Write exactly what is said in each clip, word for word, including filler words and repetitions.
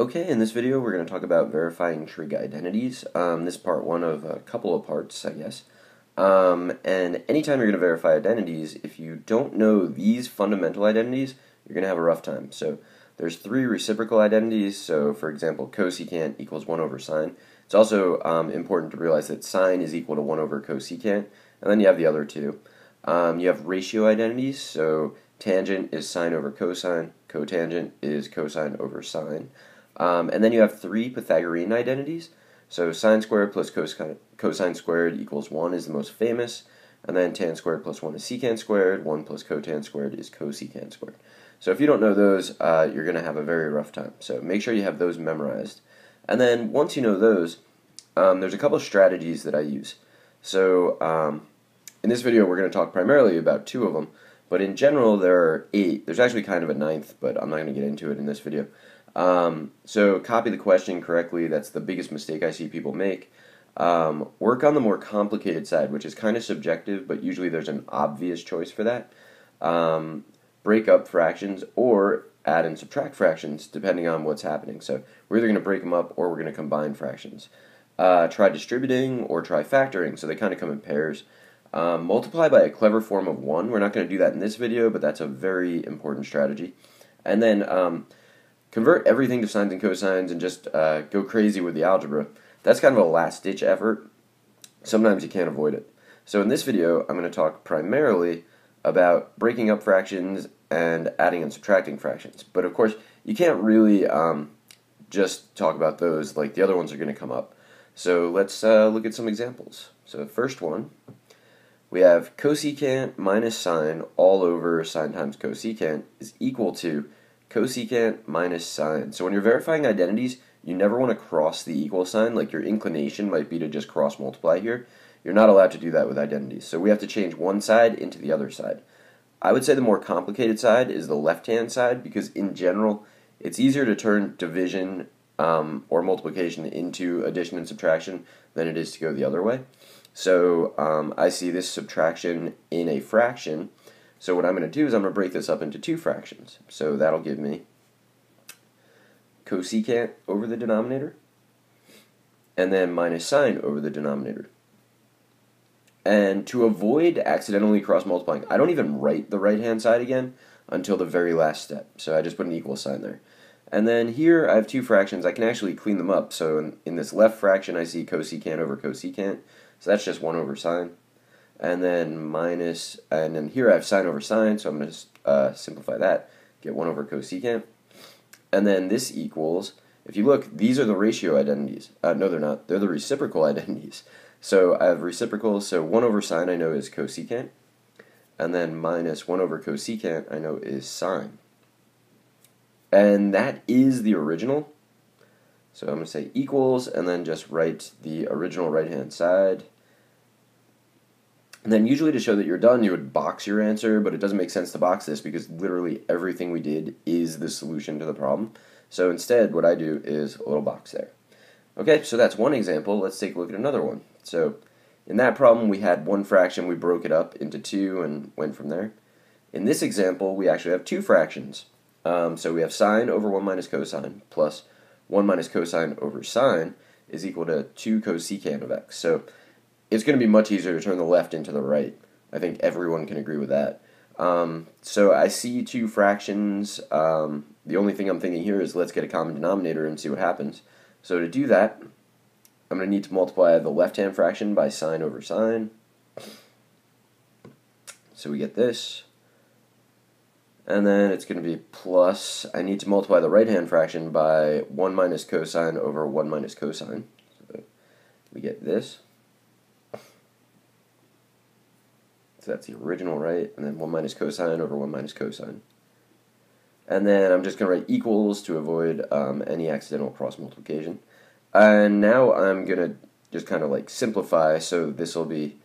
Okay, in this video we're going to talk about verifying trig identities. Um, this is part one of a couple of parts, I guess. Um, and anytime you're going to verify identities, if you don't know these fundamental identities, you're going to have a rough time. So there's three reciprocal identities. So for example, cosecant equals one over sine. It's also um, important to realize that sine is equal to one over cosecant. And then you have the other two. Um, you have ratio identities. So tangent is sine over cosine. Cotangent is cosine over sine. Um, and then you have three Pythagorean identities. So sine squared plus cosine, cosine squared equals one is the most famous. And then tan squared plus one is secant squared. one plus cotan squared is cosecant squared. So if you don't know those, uh, you're going to have a very rough time. So make sure you have those memorized. And then once you know those, um, there's a couple of strategies that I use. So um, in this video, we're going to talk primarily about two of them. But in general, there are eight. There's actually kind of a ninth, but I'm not going to get into it in this video. Um, so copy the question correctly. That's the biggest mistake I see people make. Um, work on the more complicated side, which is kind of subjective, but usually there's an obvious choice for that. Um, break up fractions or add and subtract fractions depending on what's happening. So we're either going to break them up or we're going to combine fractions. Uh, try distributing or try factoring, so they kind of come in pairs. Um, multiply by a clever form of one. We're not going to do that in this video, but that's a very important strategy. And then um, convert everything to sines and cosines and just uh, go crazy with the algebra. That's kind of a last-ditch effort. Sometimes you can't avoid it. So in this video, I'm going to talk primarily about breaking up fractions and adding and subtracting fractions. But of course, you can't really um, just talk about those, like the other ones are going to come up. So let's uh, look at some examples. So first one. We have cosecant minus sine all over sine times cosecant is equal to cosecant minus sine. So when you're verifying identities, you never want to cross the equal sign. Like, your inclination might be to just cross multiply here. You're not allowed to do that with identities. So we have to change one side into the other side. I would say the more complicated side is the left-hand side, because in general, it's easier to turn division um, or multiplication into addition and subtraction than it is to go the other way. So um, I see this subtraction in a fraction. So what I'm going to do is I'm going to break this up into two fractions. So that'll give me cosecant over the denominator and then minus sine over the denominator. And to avoid accidentally cross-multiplying, I don't even write the right-hand side again until the very last step. So I just put an equal sign there. And then here I have two fractions. I can actually clean them up. So in, in this left fraction, I see cosecant over cosecant. So that's just one over sine. And then minus, and then here I have sine over sine, so I'm going to uh, simplify that, get one over cosecant. And then this equals, if you look, these are the ratio identities. Uh, no, they're not. They're the reciprocal identities. So I have reciprocals, so one over sine I know is cosecant. And then minus one over cosecant I know is sine. And that is the original. So I'm going to say equals, and then just write the original right-hand side. And then usually to show that you're done, you would box your answer, but it doesn't make sense to box this because literally everything we did is the solution to the problem. So instead, what I do is a little box there. Okay, so that's one example. Let's take a look at another one. So in that problem, we had one fraction. We broke it up into two and went from there. In this example, we actually have two fractions. Um, so we have sine over one minus cosine plus one minus cosine over sine is equal to two cosecant of x. So it's going to be much easier to turn the left into the right. I think everyone can agree with that. Um, so I see two fractions. Um, the only thing I'm thinking here is let's get a common denominator and see what happens. So to do that, I'm going to need to multiply the left-hand fraction by sine over sine. So we get this. And then it's going to be plus, I need to multiply the right-hand fraction by one minus cosine over one minus cosine. So we get this. So that's the original, right? And then one minus cosine over one minus cosine. And then I'm just going to write equals to avoid um, any accidental cross-multiplication. And now I'm going to just kind of like simplify, so this will be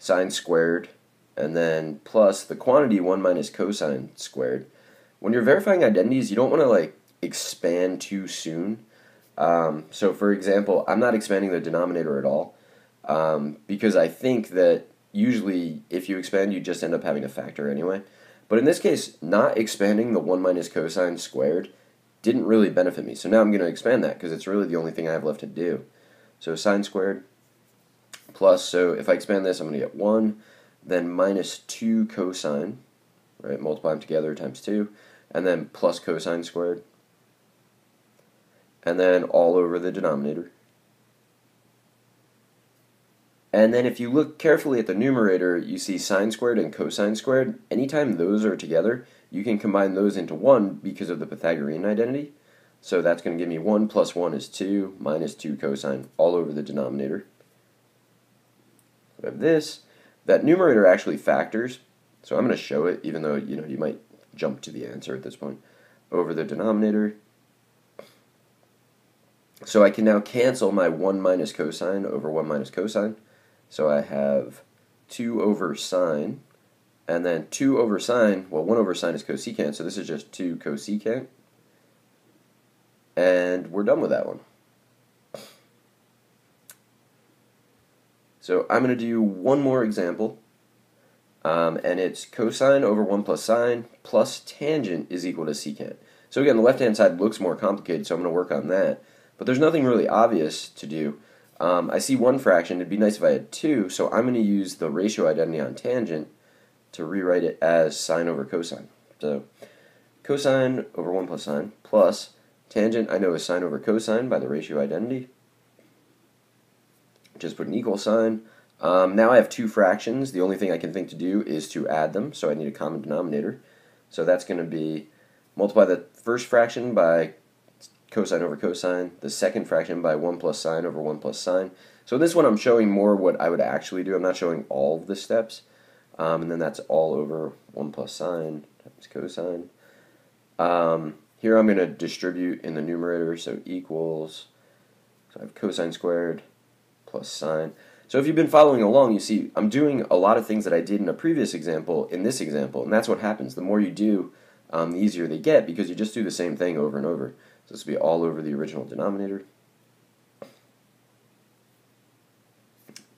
sine squared and then plus the quantity one minus cosine squared. When you're verifying identities, you don't want to like expand too soon. Um, so for example, I'm not expanding the denominator at all um, because I think that usually if you expand, you just end up having to factor anyway. But in this case, not expanding the one minus cosine squared didn't really benefit me. So now I'm going to expand that because it's really the only thing I have left to do. So sine squared plus, so if I expand this, I'm going to get one, then minus two cosine, right, multiply them together times two, and then plus cosine squared, and then all over the denominator. And then if you look carefully at the numerator, you see sine squared and cosine squared. Anytime those are together, you can combine those into one because of the Pythagorean identity. So that's going to give me one plus one is two, minus two cosine, all over the denominator. So I have this. That numerator actually factors, so I'm going to show it, even though, you know, you might jump to the answer at this point, over the denominator. So I can now cancel my one minus cosine over one minus cosine. So I have two over sine, and then two over sine, well, one over sine is cosecant, so this is just two cosecant. And we're done with that one. So I'm going to do one more example, um, and it's cosine over one plus sine plus tangent is equal to secant. So again, the left-hand side looks more complicated, so I'm going to work on that. But there's nothing really obvious to do. Um, I see one fraction. It'd be nice if I had two, so I'm going to use the ratio identity on tangent to rewrite it as sine over cosine. So cosine over one plus sine plus tangent I know is sine over cosine by the ratio identity. Just put an equal sign. Um, now I have two fractions. The only thing I can think to do is to add them, so I need a common denominator. So that's going to be multiply the first fraction by cosine over cosine, the second fraction by one plus sine over one plus sine. So in this one I'm showing more what I would actually do. I'm not showing all of the steps. Um, and then that's all over one plus sine times cosine. Um, here I'm going to distribute in the numerator, so equals, so I have cosine squared plus sine. So if you've been following along, you see I'm doing a lot of things that I did in a previous example in this example, and that's what happens. The more you do, um, the easier they get, because you just do the same thing over and over. So this will be all over the original denominator.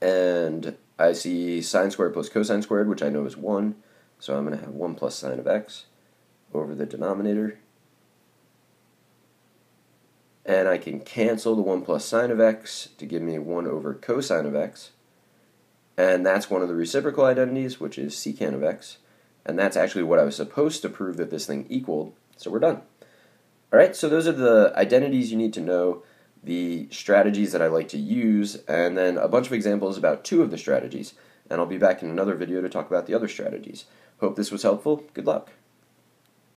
And I see sine squared plus cosine squared, which I know is one, so I'm going to have one plus sine of x over the denominator. And I can cancel the one plus sine of x to give me one over cosine of x. And that's one of the reciprocal identities, which is secant of x. And that's actually what I was supposed to prove that this thing equaled, so we're done. Alright, so those are the identities you need to know, the strategies that I like to use, and then a bunch of examples about two of the strategies. And I'll be back in another video to talk about the other strategies. Hope this was helpful. Good luck.